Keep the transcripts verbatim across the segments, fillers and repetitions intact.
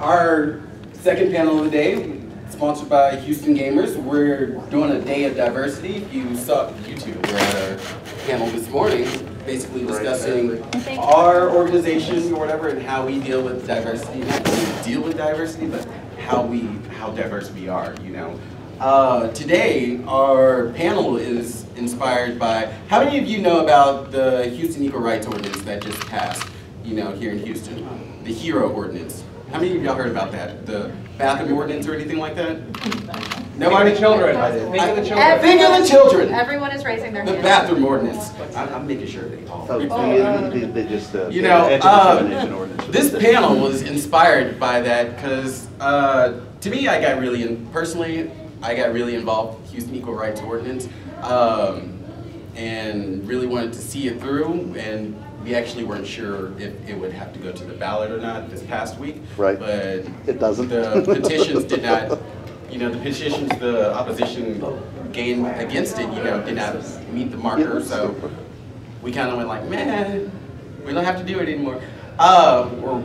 Our second panel of the day, sponsored by Houston Gamers, we're doing a day of diversity. If you saw YouTube, we're at our panel this morning, basically discussing our organization or whatever and how we deal with diversity. Not really deal with diversity, but how we how diverse we are, you know. Uh, today, our panel is inspired by, how many of you know about the Houston Equal Rights Ordinance that just passed, you know, here in Houston? The HERO ordinance. How many of y'all heard about that? The bathroom ordinance or anything like that? Nobody? Children. Think of the children. Think of the children. Everyone is raising their hands. The bathroom ordinance. I'm, I'm making sure they all. So, oh, they, they just, uh, you know, uh, this panel was inspired by that because uh, to me, I got really, in, personally, I got really involved with Houston Equal Rights Ordinance um, and really wanted to see it through. And we actually weren't sure if it would have to go to the ballot or not this past week. Right. But it doesn't. The petitions did not, you know, the petitions the opposition gained against it, you know, did not meet the marker. So we kind of went like, man, we don't have to do it anymore. Uh, or,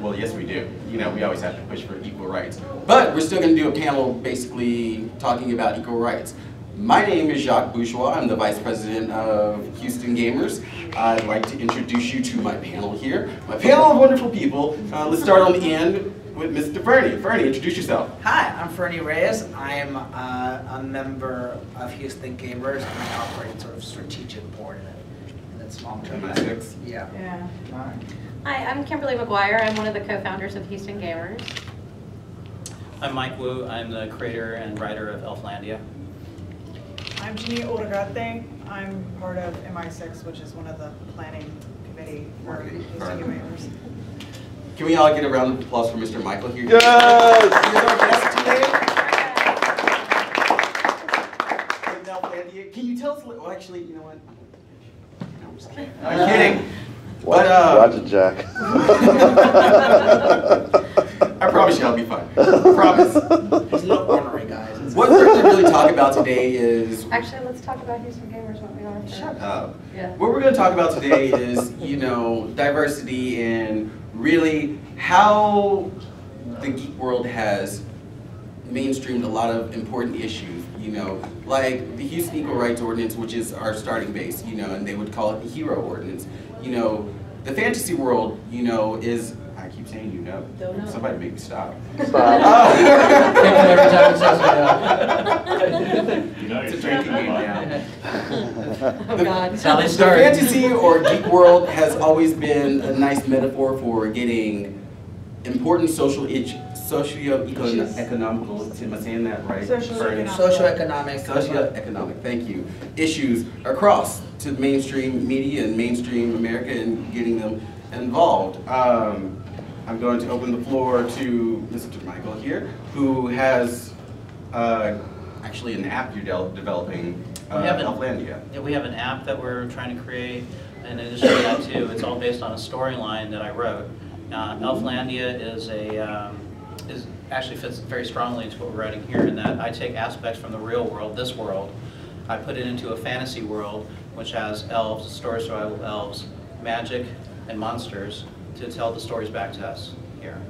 well, yes, we do. You know, we always have to push for equal rights. But we're still going to do a panel basically talking about equal rights. My name is Jacques Bourgeois. I'm the Vice President of Houston Gamers. I'd like to introduce you to my panel here. My panel of wonderful people. Uh, let's start on the end with Mister Fernie. Fernie, introduce yourself. Hi, I'm Fernie Reyes. I am uh, a member of Houston Gamers, and I operate sort of strategic board in it. And that's long-term. M I six. Yeah. Yeah. Hi. Hi, I'm Kimberly McGuire. I'm one of the co-founders of Houston Gamers. I'm Mike Wu. I'm the creator and writer of Elflandia. I'm Jeny Ugarte. I'm part of M I six, which is one of the planning committee for Houston Gamers. Can we all get a round of applause for Mister Michael here? Yes! He's our guest today. Can you tell us? Well, actually, you know what? No, I'm just kidding. I'm uh, kidding. Watch, but, uh, watch it, Jack. I promise you, I'll be fine. I promise. There's no ornery, guys. What we're going to really talk about today is... Actually, let's talk about Houston Gamers, what we are. First. Shut up. Yeah. What we're going to talk about today is, you know, diversity and really how the geek world has mainstreamed a lot of important issues, you know, like the Houston Equal Rights Ordinance, which is our starting base, you know, and they would call it the HERO Ordinance. You know, the fantasy world, you know, is... I keep saying you know. Don't know. Somebody make me stop. Stop. Oh. You know, it's a drinking game now. Oh, God. The, the fantasy or geek world has always been a nice metaphor for getting important social itch, socio-economical, am I saying that right? Socioeconomic. Socioeconomic. Socioeconomic, thank you. Issues across to the mainstream media and mainstream America and getting them involved. Um, I'm going to open the floor to Mister Michael here, who has uh, actually an app you're de developing, uh, we have an, Elflandia. Yeah, we have an app that we're trying to create, and in addition to that too, it's all based on a storyline that I wrote. Uh, Elflandia is a, um, is actually fits very strongly into what we're writing here in that I take aspects from the real world, this world, I put it into a fantasy world, which has elves, story survival elves, magic, and monsters to tell the stories back to us here.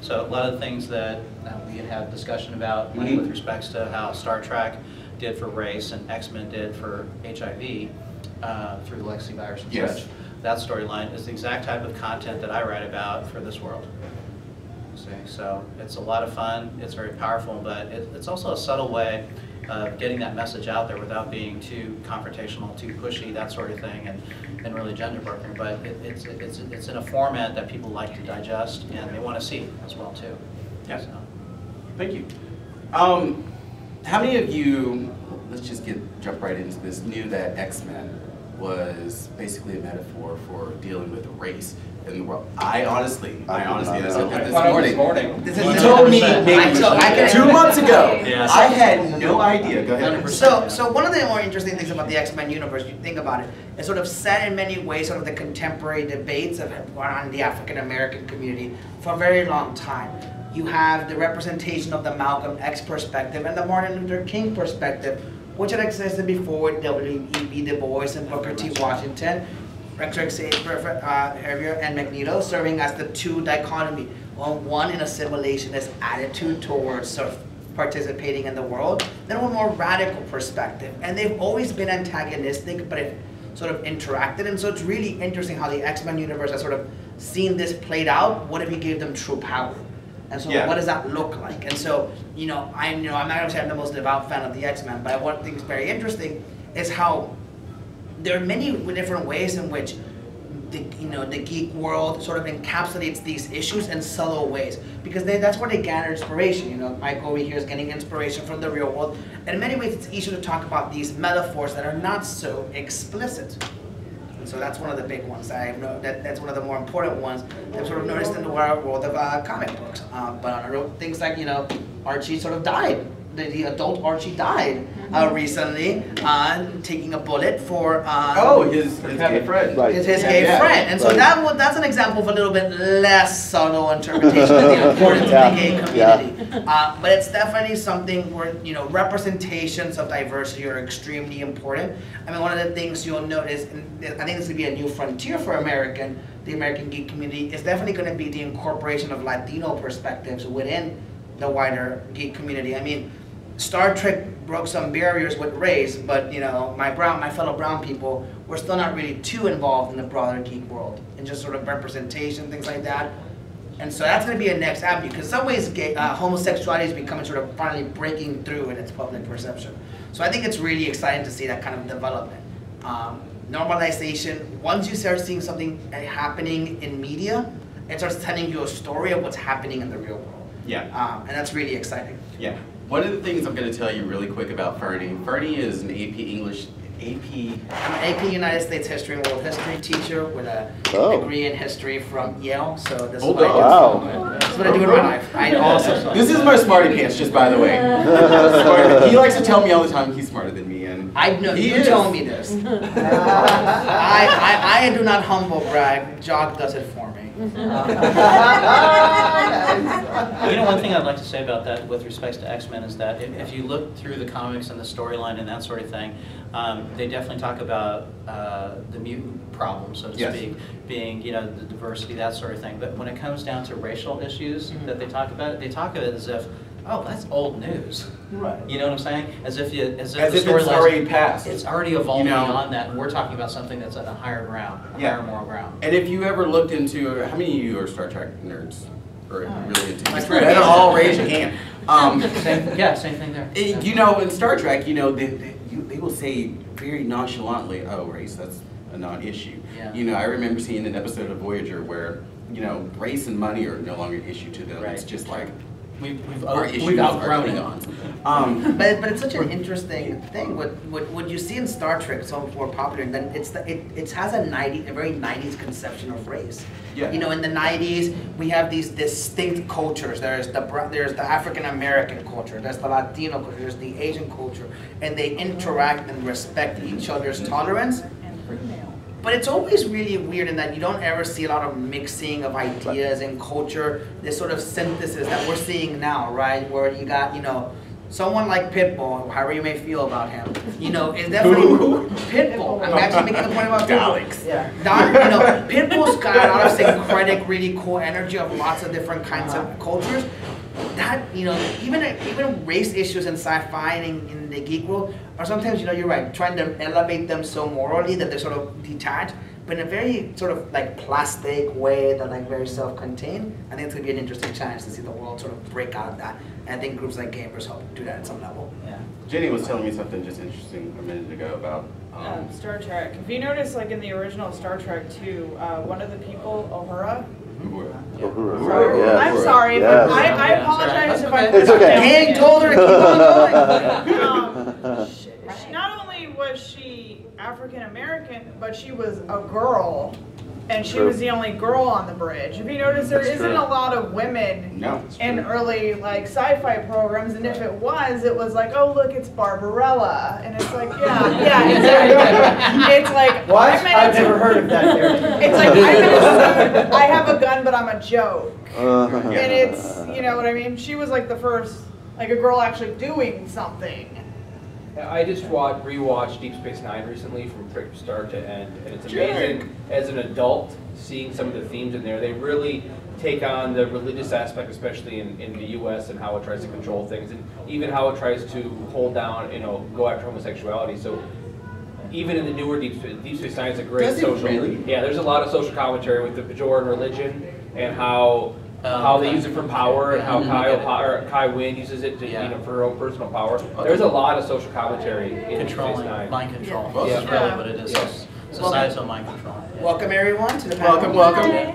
So a lot of the things that uh, we had had discussion about mm-hmm. with respects to how Star Trek did for race and X-Men did for H I V uh, through the legacy virus and yes. such, that storyline is the exact type of content that I write about for this world. See? So it's a lot of fun, it's very powerful, but it, it's also a subtle way of getting that message out there without being too confrontational, too pushy, that sort of thing, and, and really gender working. But it, it's it's it's in a format that people like to digest and they want to see as well too. Yeah. So. Thank you. Um, how many of you? Let's just get jump right into this. Knew that X-Men was basically a metaphor for dealing with race in the world. I honestly, I, I honestly, this morning, morning. This he told me maybe two months ago. Yeah. I had no idea. Go ahead. So, so one of the more interesting things about the X-Men universe, you think about it, is sort of set in many ways, sort of the contemporary debates of on the African American community for a very long time. You have the representation of the Malcolm X perspective and the Martin Luther King perspective, which had existed before with W E B Du Bois and Booker T. Washington, Professor Xavier, and Magneto, serving as the two dichotomy Well, one, an assimilationist attitude towards sort of participating in the world, then a more radical perspective. And they've always been antagonistic, but it sort of interacted. And so it's really interesting how the X-Men universe has sort of seen this played out. What if you gave them true power? And so yeah. what does that look like? And so, you know, I'm, you know, I'm not going to say I'm the most devout fan of the X-Men, but one thing that's very interesting is how there are many different ways in which the, you know, the geek world sort of encapsulates these issues in subtle ways. Because they, that's where they gather inspiration. You know, Mike over here is getting inspiration from the real world. And in many ways, it's easier to talk about these metaphors that are not so explicit. And so that's one of the big ones. I know that that's one of the more important ones that I've sort of noticed in the world of uh, comic books. Uh, but on real things like, you know, Archie sort of died. The, the adult Archie died uh, recently, uh, taking a bullet for uh, oh his his gay friend, right. his, his yeah, gay yeah. friend, and right. so that that's an example of a little bit less subtle interpretation of the importance yeah. of the gay community. Yeah. Uh, but it's definitely something where, you know, representations of diversity are extremely important. I mean, one of the things you'll notice, and I think this will be a new frontier for American, the American geek community, is definitely going to be the incorporation of Latino perspectives within the wider geek community. I mean, Star Trek broke some barriers with race, but you know, my brown, my fellow brown people were still not really too involved in the broader geek world and just sort of representation, things like that. And so that's going to be a next avenue, because in some ways gay, uh, homosexuality is becoming sort of finally breaking through in its public perception. So I think it's really exciting to see that kind of development. Um, normalization, once you start seeing something happening in media, it starts telling you a story of what's happening in the real world. Yeah. Um, and that's really exciting. Yeah. One of the things I'm going to tell you really quick about Fernie. Fernie is an A P English, A P... I'm an A P United States History and World History teacher with a oh. degree in history from Yale. So this oh, is what I, wow. this is what I do in my life. I also this is my smarty pants, just by the way. He likes to tell me all the time he's smarter than me. And I know you is. Tell me this. I, I, I do not humble brag. Jacques does it for me. You know, one thing I'd like to say about that with respect to X-Men is that if, if you look through the comics and the storyline and that sort of thing, um, they definitely talk about uh, the mutant problem, so to yes. speak, being, you know, the diversity, that sort of thing. But when it comes down to racial issues mm-hmm. that they talk about, they talk of it as if, oh, that's old news. Right. You know what I'm saying? As if, you, as if, as the if story it's already passed. It's already evolved you know, beyond that, and we're talking about something that's on a higher ground, a yeah. higher moral ground. And if you ever looked into, how many of you are Star Trek nerds? Or oh. really into Star Trek? All raise your hand. Um, same, yeah, same thing there. It, you know, in Star Trek, you know, they, they, you, they will say very nonchalantly, oh, race, that's a non-issue. Yeah. You know, I remember seeing an episode of Voyager where, you know, race and money are no longer an issue to them. Right. It's just like, We've, we've, or we've, we've outgrown on. Um, but, but it's such an interesting thing. What, what, what you see in Star Trek, so more popular, and then it's the, it, it has a, ninety, a very nineties conception of race. Yeah. You know, in the nineties, we have these distinct cultures. There's the, there's the African-American culture, there's the Latino culture, there's the Asian culture, and they interact and respect each other's tolerance. But it's always really weird in that you don't ever see a lot of mixing of ideas and culture, this sort of synthesis that we're seeing now, right? Where you got, you know, someone like Pitbull, however you may feel about him, you know, is definitely Ooh. Pitbull. I'm actually making a point about Alex. Yeah. Not, you know, Pitbull's got a lot of syncretic, really cool energy of lots of different kinds uh-huh. of cultures. That, you know, even even race issues in sci-fi and in, in the geek world are sometimes, you know, you're right, trying to elevate them so morally that they're sort of detached, but in a very sort of like plastic way that like very self-contained. I think it's going to be an interesting challenge to see the world sort of break out of that. And I think groups like Gamers help do that at some level. Yeah. Jeny was telling me something just interesting a minute ago about um, um, Star Trek. If you notice, like in the original Star Trek two, uh, one of the people, Uhura, Uhura. Yeah. Uhura. Uhura. Yeah. I'm sorry, yeah. but I, I apologize if I... It's okay. He told her to keep on going. Um, she, she, not only was she African-American, but she was a girl, and she true. Was the only girl on the bridge. If you notice, there That's isn't true. A lot of women no, in early like sci-fi programs, and if it was, it was like, oh, look, it's Barbarella, and it's like, yeah, yeah, exactly. It's like, what? I mean, I've it's, never heard of that theory. It's like, I, mean, I have a gun, but I'm a joke, uh, and it's, you know what I mean? She was like the first, like a girl actually doing something. I just watched, rewatched Deep Space Nine recently from start to end, and it's amazing as an adult seeing some of the themes in there. They really take on the religious aspect, especially in, in the U S, and how it tries to control things, and even how it tries to hold down, you know, go after homosexuality. So even in the newer Deep Space, Deep Space Nine is a great Does social. Really? Yeah, there's a lot of social commentary with the Bajoran religion and how um, how they use it for power, and how Kai, or Kai Wynn uses it to, yeah. you know, for her own personal power. There's a lot of social commentary in Deep Space Nine. Mind control. Yeah. Well, yeah. This is really what it is. Yes. Societal mind control. Yeah. Welcome everyone to the panel. Welcome, welcome. Hi.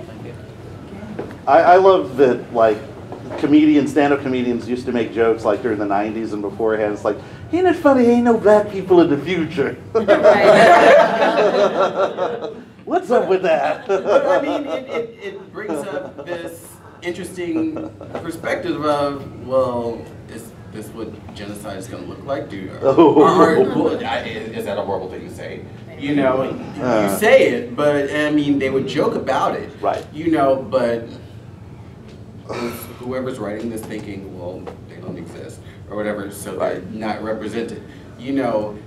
I, I love that, like, comedians, stand-up comedians used to make jokes, like, during the nineties and beforehand. It's like, ain't it funny, ain't no black people in the future. What's up with that? But, I mean, it, it, it brings up this interesting perspective of, well, is this what genocide is going to look like? Do, oh. or, or, I, is that a horrible thing to say? You know, uh. you say it, but, I mean, they would joke about it. Right. You know, but... whoever's writing this thinking, well, they don't exist, or whatever, so they're not represented. You know,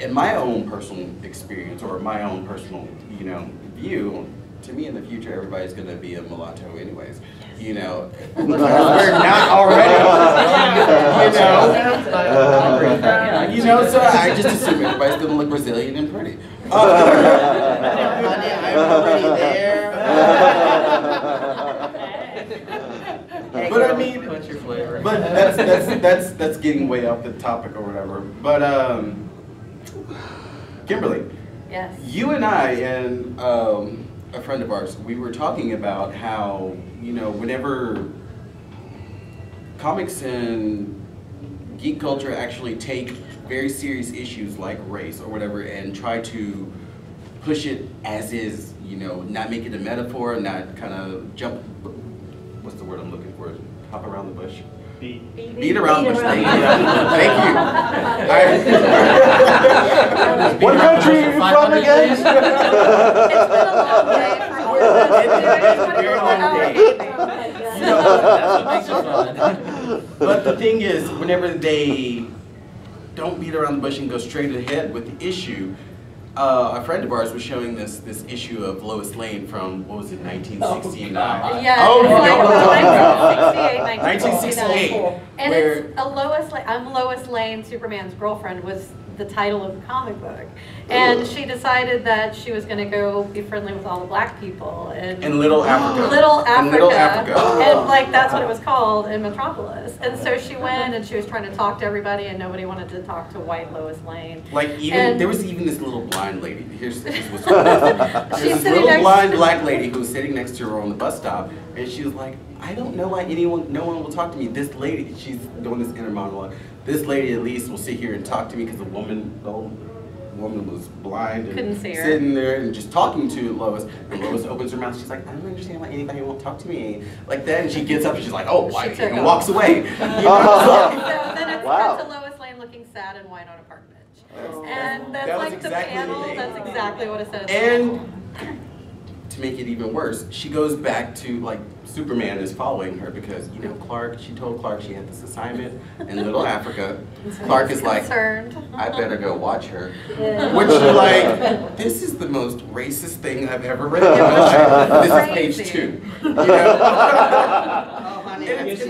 in my own personal experience, or my own personal, you know, view, to me in the future, everybody's going to be a mulatto anyways. You know, we're not already, you know, you know, so I just assume everybody's going to look Brazilian and pretty. Oh, honey, I'm already there. But I mean, what's your flavor? But that's, that's that's that's getting way off the topic or whatever. But um, Kimberly, yes, you and I and um, a friend of ours, we were talking about how, you know, whenever comics and geek culture actually take very serious issues like race or whatever and try to push it as is, you know, not make it a metaphor, not kind of jump. What's the word I'm looking for? Hop around the bush. Beat. Beat, beat around the bush. Thank you. Thank you. What country are you from again? It's been a long day. But the thing is, whenever they don't beat around the bush and go straight ahead with the issue, Uh, a friend of ours was showing this this issue of Lois Lane from, what was it, nineteen sixty-nine? Yeah, oh, no. like, nineteen sixty-eight, nineteen sixty-eight. nineteen sixty-eight. And where it's a Lois Lane, I'm Lois Lane, Superman's girlfriend, was the title of the comic book. And Ooh. She decided that she was going to go be friendly with all the black people. And, and Little Africa. Little Africa. And, Little Africa. And like, that's what it was called in Metropolis. And so she went and she was trying to talk to everybody, and nobody wanted to talk to white Lois Lane. Like, even, and, there was even this little black lady. Here's, here's what's going on. There's this little blind black lady who was sitting next to her on the bus stop, and she was like, I don't know why anyone, no one will talk to me. This lady, she's doing this inner monologue. This lady at least will sit here and talk to me, because the woman, the old woman was blind and couldn't see her, sitting there and just talking to Lois. And Lois opens her mouth. She's like, I don't understand why anybody won't talk to me like that. And she gets up and she's like, oh, why? And walks away. You know? So then it's wow. to Lois Lane looking sad and white on a park bench. Oh, and that's that like exactly the panel, the that's exactly what it says. And to make it even worse, she goes back to, like, Superman is following her because, you know, Clark, she told Clark she had this assignment in Little Africa. Clark is like, concerned. I better go watch her. Yeah. Which, like, this is the most racist thing I've ever read. This is page two. You know? Oh, honey, it, it, it, it,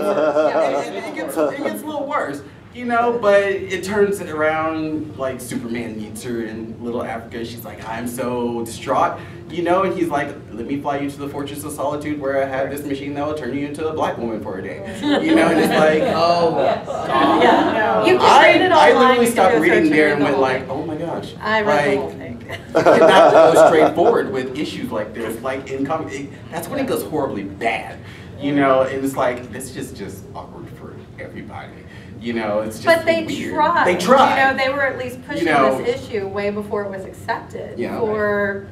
gets, it gets a little worse. You know, but it turns it around, like, Superman meets her in Little Africa. She's like, I'm so distraught, you know, and he's like, let me fly you to the Fortress of Solitude where I have this machine that will turn you into a black woman for a day. You know, and it's like, oh, yes. God. Yeah. You can read it I, I literally stopped reading there and the went like, oh my gosh. I read like, the whole thing. You cannot go straight forward with issues like this, like, in comedy. That's when it goes horribly bad, you know, and it's like, this is just awkward for everybody. You know, it's just but they weird. tried. They tried. You know, they were at least pushing you know, this issue way before it was accepted yeah, for right.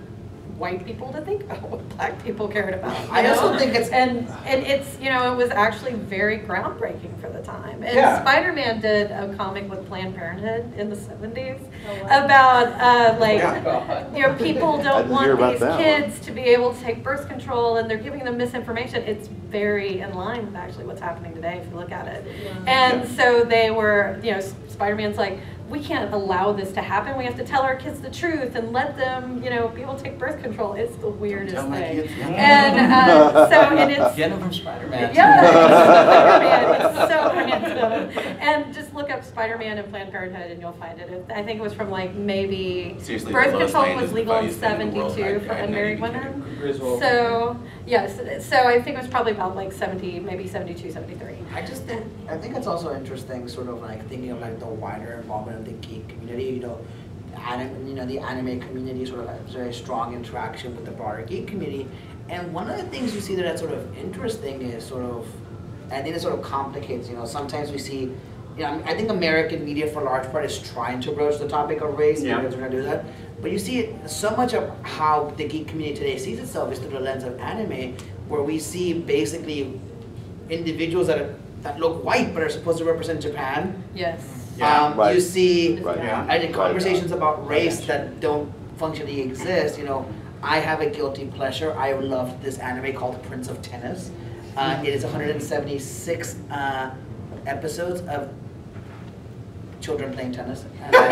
white people to think about what black people cared about. I know? also think it's and and it's you know it was actually very groundbreaking for the time. And yeah. Spider-Man did a comic with Planned Parenthood in the seventies oh, wow. about uh, like yeah. you know people don't want these kids one. to be able to take birth control, and they're giving them misinformation. It's very in line with actually what's happening today if you look at it. Yeah. And so they were, you know, Spider-Man's like, we can't allow this to happen. We have to tell our kids the truth and let them, you know, people take birth control. It's the weirdest thing. And uh, so, and it's... Get them from Spider-Man. Yeah, it's so random. And just look up Spider-Man and Planned Parenthood and you'll find it. it I think it was from like maybe... Seriously, birth control was legal in seventy-two for unmarried women. So, yes, so I think it was probably about like seventy, maybe seventy-two, seventy-three. I just think, I think it's also interesting sort of like thinking of like the wider involvement of the geek community, you know, the anime, you know, the anime community sort of has a very strong interaction with the broader geek community. And one of the things you see that that's sort of interesting is sort of, I think it sort of complicates, you know, sometimes we see, you know, I think American media for a large part is trying to broach the topic of race, yeah. because we're gonna do that. But you see it, so much of how the geek community today sees itself is through the lens of anime, where we see basically individuals that are, that look white but are supposed to represent Japan. Yes. Yeah, um, right. You see, right. yeah. I think conversations right. about race right. that don't functionally exist. You know, I have a guilty pleasure. I love this anime called Prince of Tennis. Uh, it is one hundred seventy-six uh, episodes of children playing tennis. And, uh,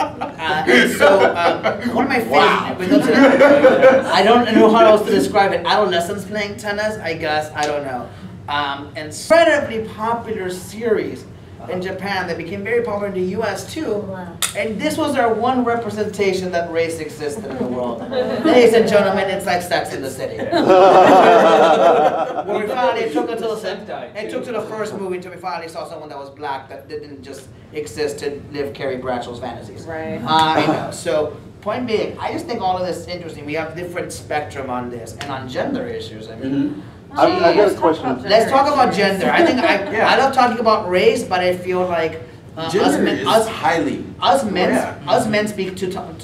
uh, and so, um, one of my favorite, wow. I don't know how else to describe it. Adolescents playing tennis, I guess, I don't know. Um, incredibly popular series in Japan that became very popular in the U S too. Wow. And this was our one representation that race existed in the world. Ladies and gentlemen, it's like Sex and the City. When we finally it took until the it took to the first movie until we finally saw someone that was black that didn't just exist to live Carrie Bradshaw's fantasies. Right. I know. So point being, I just think all of this is interesting. We have different spectrum on this and on gender issues. I mean. Mm-hmm. I, I got a question. Let's talk about gender. I think I, yeah. I love talking about race, but I feel like uh, gender us men, is us, highly us men, yeah. us men speak to talk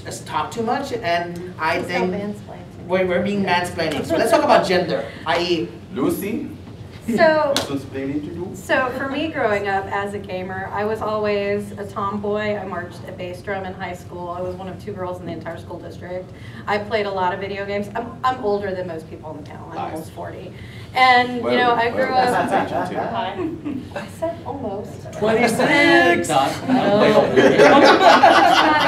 too much, and I it's think we're, we're being yeah. mansplaining. So let's talk about gender, that is. Lucy. So, so for me growing up as a gamer, I was always a tomboy. I marched a bass drum in high school. I was one of two girls in the entire school district. I played a lot of video games. I'm, I'm older than most people in the panel. I'm nice. Almost forty. And, well, you know, I grew well, up... I said almost. twenty-six! Not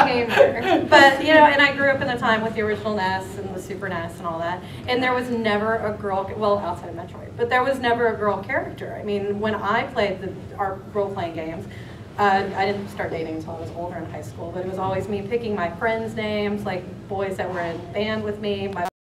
a gamer. But, you know, and I grew up in the time with the original N E S and the Super N E S and all that. And there was never a girl, well, outside of Metroid, but there was never a girl character. I mean, when I played the, our role-playing games, Uh, I didn't start dating until I was older in high school, but it was always me picking my friends' names, like boys that were in band with me, my